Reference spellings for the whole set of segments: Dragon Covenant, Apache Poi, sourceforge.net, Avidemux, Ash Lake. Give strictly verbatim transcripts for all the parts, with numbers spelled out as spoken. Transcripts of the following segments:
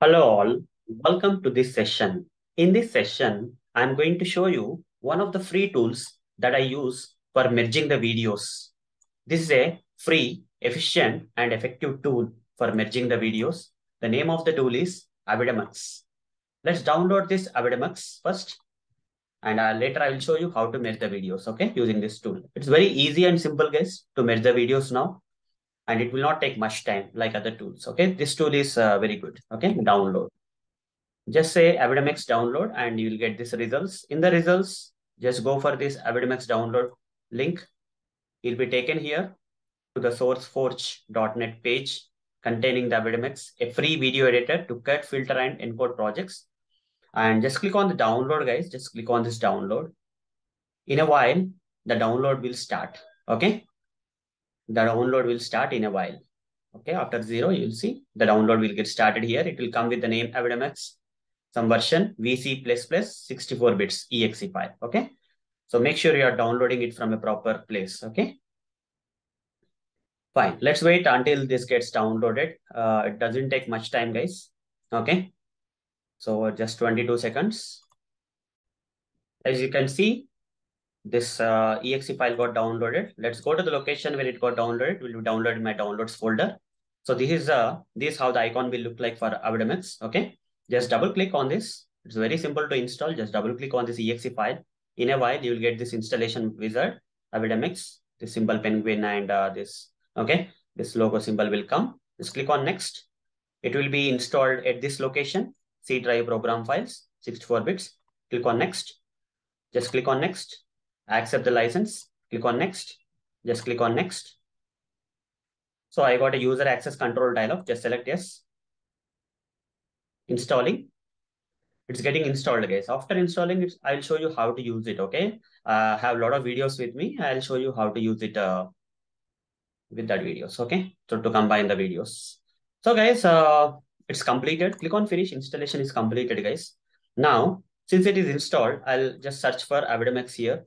Hello all, welcome to this session. In this session, I'm going to show you one of the free tools that I use for merging the videos. This is a free, efficient, and effective tool for merging the videos. The name of the tool is Avidemux. Let's download this Avidemux first, and uh, later I will show you how to merge the videos, okay, using this tool. It's very easy and simple, guys, to merge the videos now. And it will not take much time like other tools. Okay, this tool is uh, very good. Okay, download. Just say Avidemux download and you will get this results. In the results, just go for this Avidemux download link. You'll be taken here to the sourceforge dot net page containing the Avidemux, a free video editor to cut, filter, and encode projects. And just click on the download, guys. Just click on this download. In a while, the download will start. Okay. The download will start in a while. Okay, after zero, you'll see the download will get started here. It will come with the name Avidemux, some version V C plus plus sixty-four bits E X E file. Okay, so make sure you are downloading it from a proper place. Okay, fine. Let's wait until this gets downloaded. Uh, it doesn't take much time, guys. Okay, so just twenty-two seconds. As you can see, this uh, E X E file got downloaded. Let's go to the location where it got downloaded. It will be downloaded in my downloads folder. So this is uh, this is how the icon will look like for Avidemux. Okay, just double click on this. It's very simple to install. Just double click on this E X E file. In a while, you will get this installation wizard, Avidemux, this symbol penguin and uh, this, okay, this logo symbol will come. Just click on next. It will be installed at this location, C drive program files, sixty-four bits. Click on next. Just click on next. Accept the license, click on next, just click on next. So I got a user access control dialog, just select yes. Installing, it's getting installed, guys. After installing it, I'll show you how to use it, okay? I uh, have a lot of videos with me. I'll show you how to use it uh, with that videos, okay? So to combine the videos. So guys, uh, it's completed. Click on finish, installation is completed, guys. Now, since it is installed, I'll just search for Avidemux here.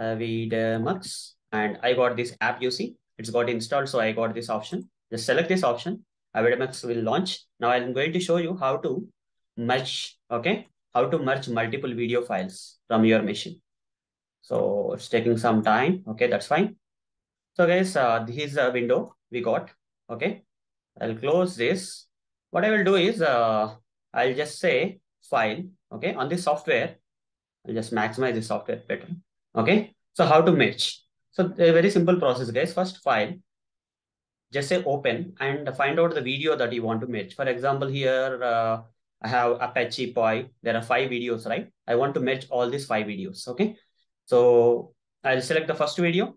Avidemux, and I got this app, you see it's got installed, so I got this option. Just select this option. Avidemux will launch. Now I'm going to show you how to merge, okay, how to merge multiple video files from your machine. So it's taking some time, okay, that's fine. So guys, uh, this is a window we got, okay. I'll close this. What I will do is uh, I'll just say file, okay, on this software. I'll just maximize the software better. Okay, so how to merge? So a very simple process, guys. First file, just say open and find out the video that you want to merge. For example, here uh, I have Apache Poi. There are five videos, right? I want to merge all these five videos. Okay, so I'll select the first video.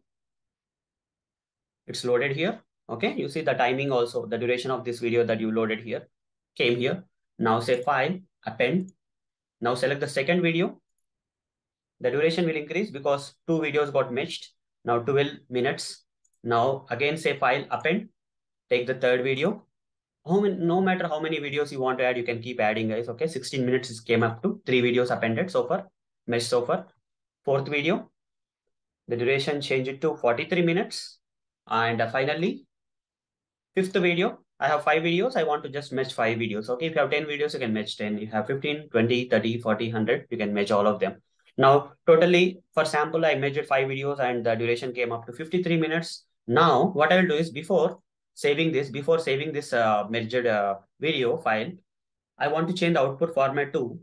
It's loaded here. Okay, you see the timing also, the duration of this video that you loaded here came here. Now say file, append. Now select the second video. The duration will increase because two videos got merged. Now twelve minutes. Now again say file, append. Take the third video. How many, no matter how many videos you want to add, you can keep adding, guys. Okay, sixteen minutes is came up to. Three videos appended so far, merged so far. Fourth video, the duration change it to forty-three minutes. And finally, fifth video, I have five videos. I want to just merge five videos. Okay, if you have ten videos, you can merge ten. You have fifteen, twenty, thirty, forty, one hundred. You can merge all of them. Now, totally, for sample, I measured five videos and the duration came up to fifty-three minutes. Now, what I will do is before saving this, before saving this uh, measured uh, video file, I want to change the output format to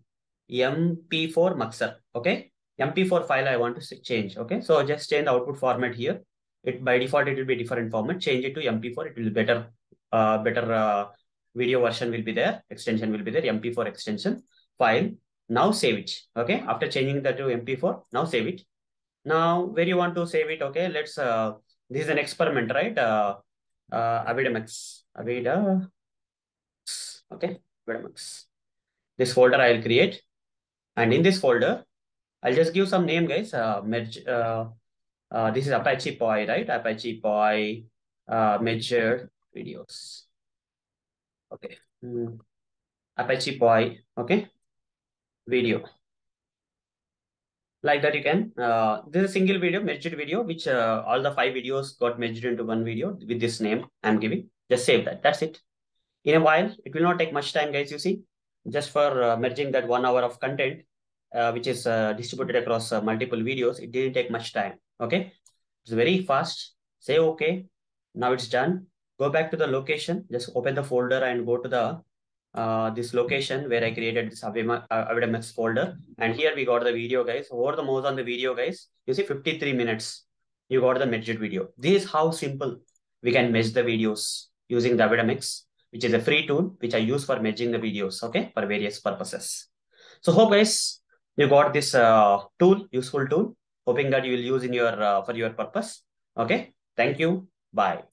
M P four muxer, okay? M P four file I want to change, okay? So just change the output format here. It by default, it will be different format. Change it to M P four, it will be better, uh, better uh, video version will be there. Extension will be there, M P four extension file. Now save it, okay? After changing that to M P four, now save it. Now, where you want to save it, okay? Let's, uh, this is an experiment, right? Uh, uh, Avidemux, Avidemux, okay? Avidemux. This folder I'll create. And in this folder, I'll just give some name, guys. Uh, merge, uh, uh, this is Apache Poi, right? Apache Poi, uh, measured videos. Okay. Mm. Apache Poi, okay? Video like that you can uh this is a single video merged video which uh, all the five videos got merged into one video with this name I'm giving. Just save that, that's it. in a while. It will not take much time, guys, you see, just for uh, merging that one hour of content, uh, which is uh, distributed across uh, multiple videos. It didn't take much time. Okay. It's very fast. Say, okay, now it's done. Go back to the location. Just open the folder and go to the uh, this location where I created this Avidemux folder. And here we got the video, guys. Over the mouse on the video, guys. You see fifty-three minutes. You got the merged video. This is how simple we can merge the videos using the Avidemux, which is a free tool which I use for merging the videos, okay, for various purposes. So hope, guys, you got this uh, tool, useful tool. Hoping that you will use in your uh, for your purpose. Okay, thank you. Bye.